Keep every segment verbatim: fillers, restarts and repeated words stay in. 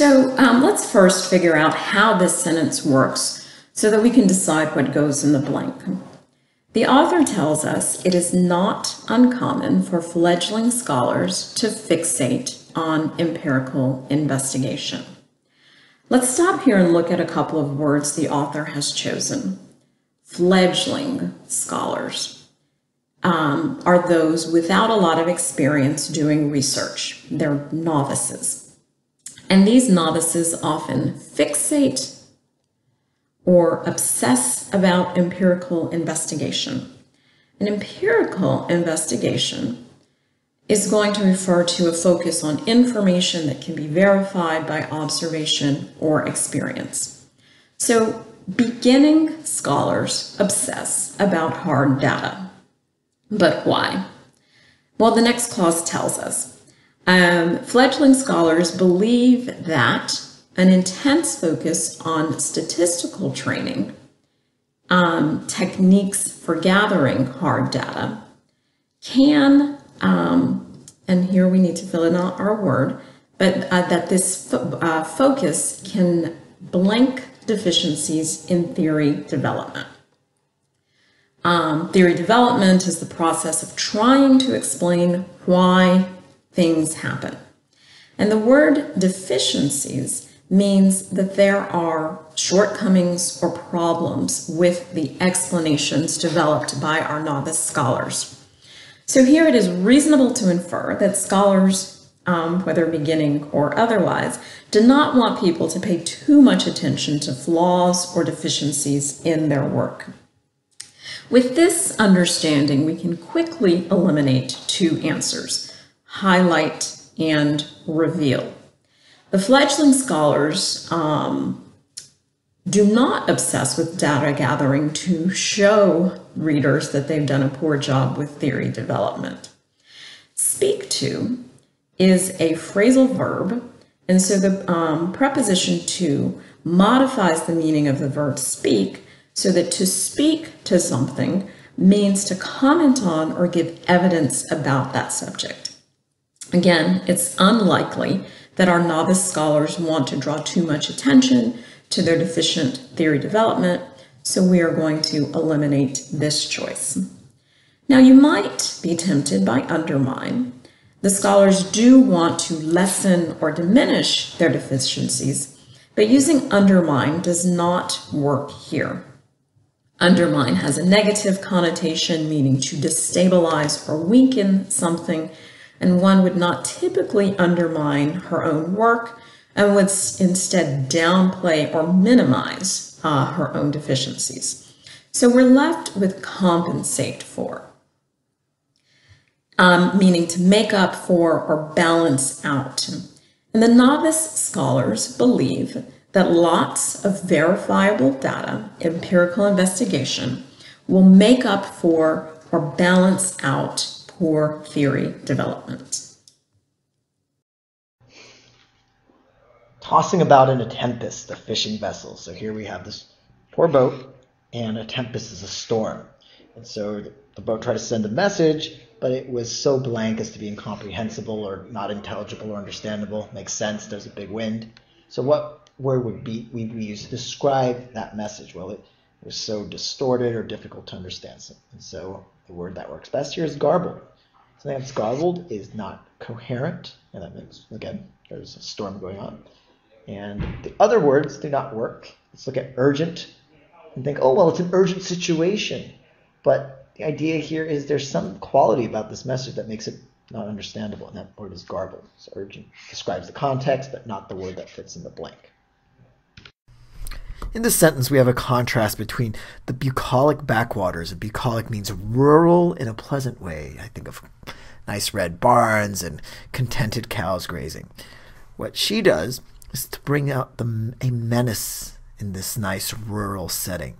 So um, let's first figure out how this sentence works so that we can decide what goes in the blank. The author tells us it is not uncommon for fledgling scholars to fixate on empirical investigation. Let's stop here and look at a couple of words the author has chosen. Fledgling scholars um, are those without a lot of experience doing research. They're novices. And these novices often fixate or obsess about empirical investigation. An empirical investigation is going to refer to a focus on information that can be verified by observation or experience. So beginning scholars obsess about hard data. But why? Well, the next clause tells us. Um, fledgling scholars believe that an intense focus on statistical training, um, techniques for gathering hard data, can, um, and here we need to fill in our word, but uh, that this fo uh, focus can blank deficiencies in theory development. Um, theory development is the process of trying to explain why things happen. And the word deficiencies means that there are shortcomings or problems with the explanations developed by our novice scholars. So here it is reasonable to infer that scholars, um, whether beginning or otherwise, do not want people to pay too much attention to flaws or deficiencies in their work. With this understanding, we can quickly eliminate two answers, highlight and reveal. The fledgling scholars um, do not obsess with data gathering to show readers that they've done a poor job with theory development. Speak to is a phrasal verb, and so the um, preposition to modifies the meaning of the verb speak, so that to speak to something means to comment on or give evidence about that subject. Again, it's unlikely that our novice scholars want to draw too much attention to their deficient theory development, so we are going to eliminate this choice. Now, you might be tempted by undermine. The scholars do want to lessen or diminish their deficiencies, but using undermine does not work here. Undermine has a negative connotation, meaning to destabilize or weaken something, and one would not typically undermine her own work and would instead downplay or minimize uh, her own deficiencies. So we're left with compensate for, um, meaning to make up for or balance out. And the novice scholars believe that lots of verifiable data, empirical investigation, will make up for or balance out or theory development. Tossing about in a tempest, the fishing vessel. So here we have this poor boat, and a tempest is a storm. And so the boat tried to send a message, but it was so blank as to be incomprehensible or not intelligible or understandable. Makes sense, there's a big wind. So what word would be we use to describe that message? Well, it was so distorted or difficult to understand. And so the word that works best here is garbled. Something that's garbled is not coherent, and that means, again, there's a storm going on. And the other words do not work. Let's look at urgent and think, oh, well, it's an urgent situation. But the idea here is there's some quality about this message that makes it not understandable, and that word is garbled. So urgent describes the context, but not the word that fits in the blank. In this sentence, we have a contrast between the bucolic backwaters. And bucolic means rural in a pleasant way. I think of nice red barns and contented cows grazing. What she does is to bring out the, a menace in this nice rural setting.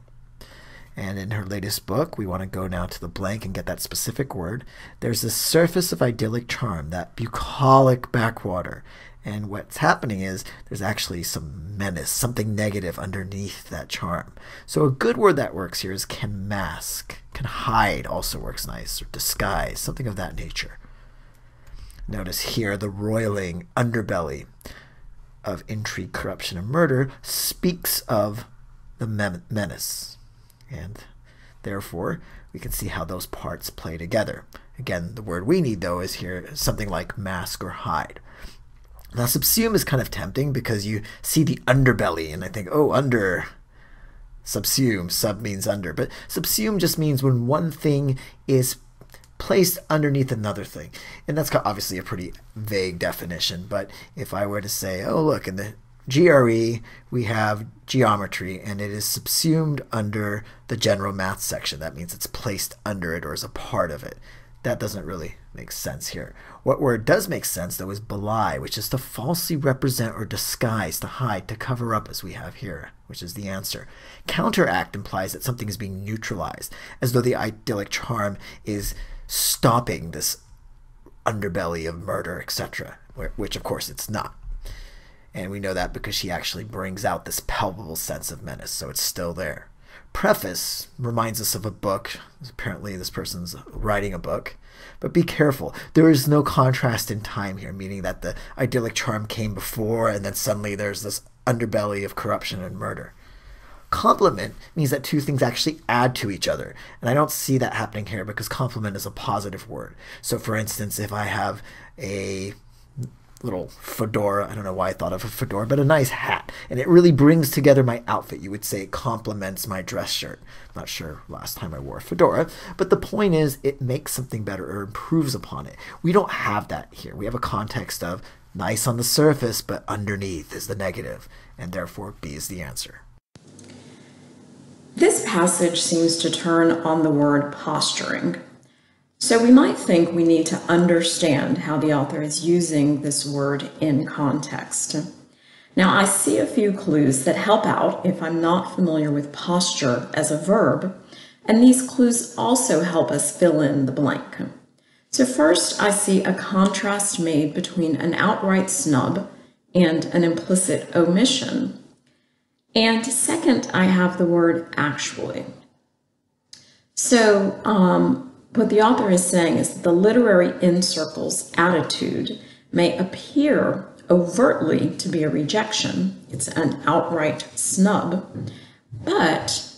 And in her latest book, we want to go now to the blank and get that specific word. There's this surface of idyllic charm, that bucolic backwater. And what's happening is there's actually some menace, something negative underneath that charm. So a good word that works here is can mask, can hide also works nice, or disguise, something of that nature. Notice here the roiling underbelly. of intrigue, corruption, and murder speaks of the menace. And therefore, we can see how those parts play together. Again, the word we need, though, is here something like mask or hide. Now, subsume is kind of tempting because you see the underbelly, and I think, oh, under, subsume, sub means under. But subsume just means when one thing is placed underneath another thing. And that's obviously a pretty vague definition, but if I were to say, oh, look, in the G R E, we have geometry, and it is subsumed under the general math section. That means it's placed under it or is a part of it. That doesn't really make sense here. What word does make sense, though, is belie, which is to falsely represent or disguise, to hide, to cover up, as we have here, which is the answer. Counteract implies that something is being neutralized, as though the idyllic charm is stopping this underbelly of murder, et cetera, which, of course, it's not. And we know that because she actually brings out this palpable sense of menace, so it's still there. Preface reminds us of a book. Apparently this person's writing a book. But be careful. There is no contrast in time here, meaning that the idyllic charm came before and then suddenly there's this underbelly of corruption and murder. Complement means that two things actually add to each other. And I don't see that happening here because complement is a positive word. So for instance, if I have a little fedora, I don't know why I thought of a fedora, but a nice hat, and it really brings together my outfit. You would say it complements my dress shirt. I'm not sure last time I wore a fedora, but the point is it makes something better or improves upon it. We don't have that here. We have a context of nice on the surface, but underneath is the negative, and therefore B is the answer. This passage seems to turn on the word posturing. So we might think we need to understand how the author is using this word in context. Now, I see a few clues that help out if I'm not familiar with posture as a verb, and these clues also help us fill in the blank. So first, I see a contrast made between an outright snub and an implicit omission. And second, I have the word actually. So, um, what the author is saying is that the literary in circle's attitude may appear overtly to be a rejection. It's an outright snub, but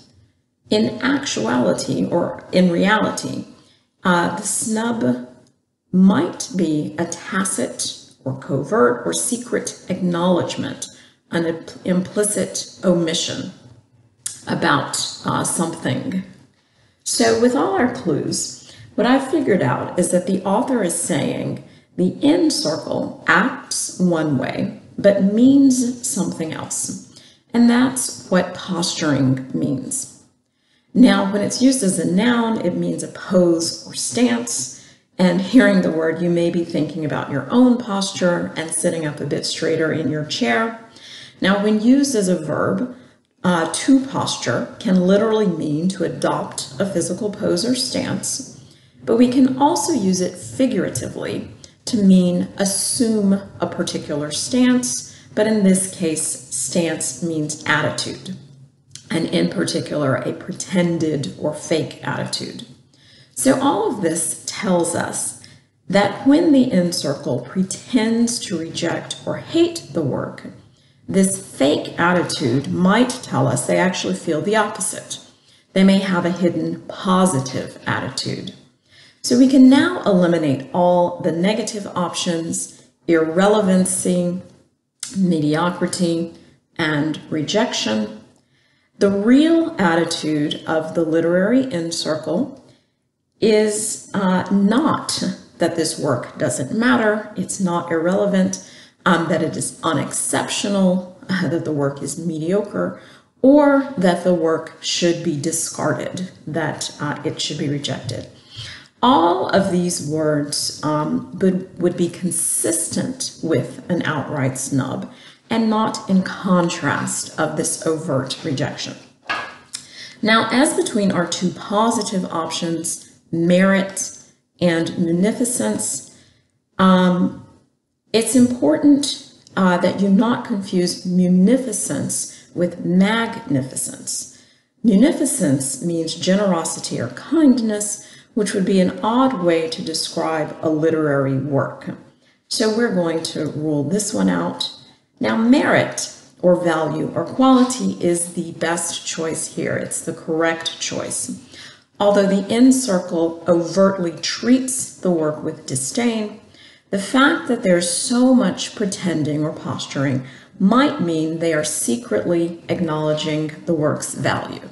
in actuality or in reality, uh, the snub might be a tacit or covert or secret acknowledgement, an implicit omission about uh, something. So with all our clues, what I've figured out is that the author is saying the in circle acts one way, but means something else. And that's what posturing means. Now, when it's used as a noun, it means a pose or stance. And hearing the word, you may be thinking about your own posture and sitting up a bit straighter in your chair. Now, when used as a verb, uh, to posture can literally mean to adopt a physical pose or stance. But we can also use it figuratively to mean assume a particular stance, but in this case, stance means attitude, and in particular, a pretended or fake attitude. So all of this tells us that when the in circle pretends to reject or hate the work, this fake attitude might tell us they actually feel the opposite. They may have a hidden positive attitude. So we can now eliminate all the negative options, irrelevancy, mediocrity, and rejection. The real attitude of the literary in circle is uh, not that this work doesn't matter, it's not irrelevant, um, that it is unexceptional, uh, that the work is mediocre, or that the work should be discarded, that uh, it should be rejected. All of these words um, would, would be consistent with an outright snub and not in contrast of this overt rejection. Now, as between our two positive options, merit and munificence, um, it's important uh, that you not confuse munificence with magnificence. Munificence means generosity or kindness, which would be an odd way to describe a literary work. So we're going to rule this one out. Now, merit or value or quality is the best choice here. It's the correct choice. Although the in circle overtly treats the work with disdain, the fact that there's so much pretending or posturing might mean they are secretly acknowledging the work's value.